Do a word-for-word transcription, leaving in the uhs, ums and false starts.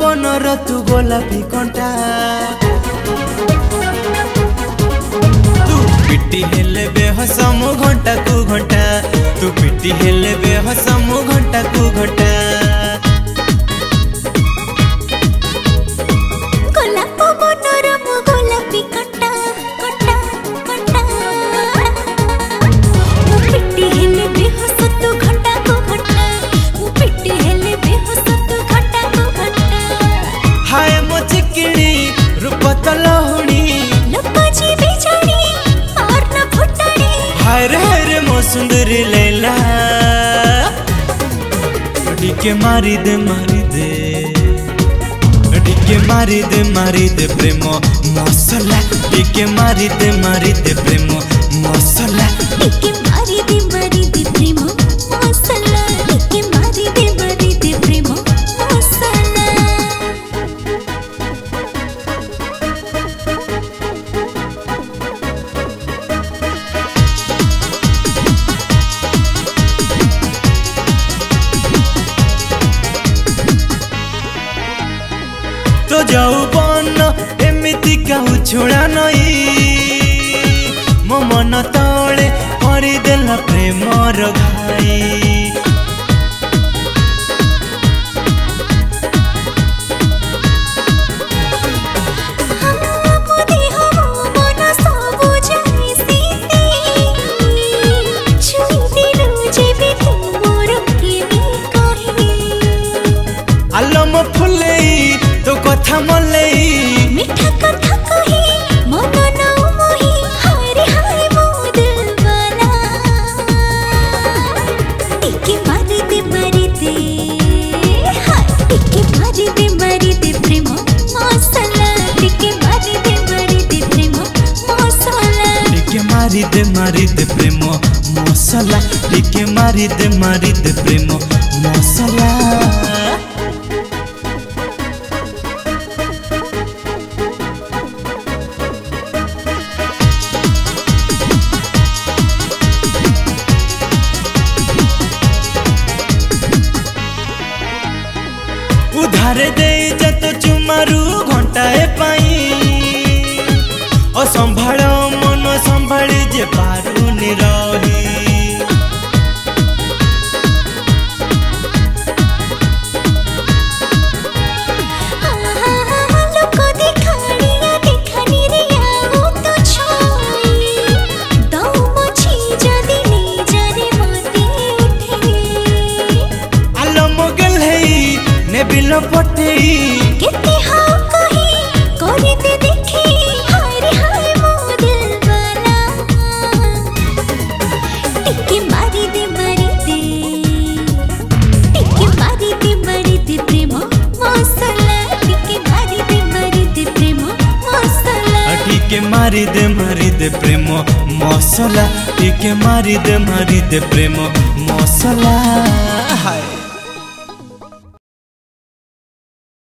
पवन रतु गोलापी कंटा तू पिटी हेले बेहसमु घंटा तू घंटा तू पिटी हेले बेहसमु घंटा तू घंटा गोलाप पवन रतु गोलापी कंटा कंटा कंटा तू पिटी हेले बेहस तू घंटा तू घंटा तू पिटी हेले बेहस सुंदरी लैला के मारी दे मारी दे के मारी दे मारी दे प्रेम मसला के मारी दे मारी दे प्रेम मसला के मारी दे मारी दे प्रेम मसला के मारी दे मारी दे प्रेम मसला तो जाऊ बन एमती कहू छोड़ा नई मो मन तले हरी देला प्रेम घाई आलम फुले तो कथा मले मीठा कथा कही मन न मोही हरे हरे मोद वाला के मारी दे मारी दे के मारी दे मारी दे प्रेम मसाला के मारी दे मारी दे प्रेम मसाला के मारी दे मारी दे प्रेम मसाला के मारी दे मारी दे प्रेम मसाला। उधारे दे जत चुमारू घंटाए पाई और संभाल मन संभाली जे पारू निराही बिलो पटे कितनी हाँ कही कोई ते देखी हरे हरे मोह दिल वाला टिके मारी दे मारी दे टिके मारी दे मारी दे प्रेम मसाला टिके मारी दे मारी दे प्रेम मसाला टिके मारी दे मारी दे प्रेम मसाला टिके मारी दे मारी दे प्रेम मसाला। हाय।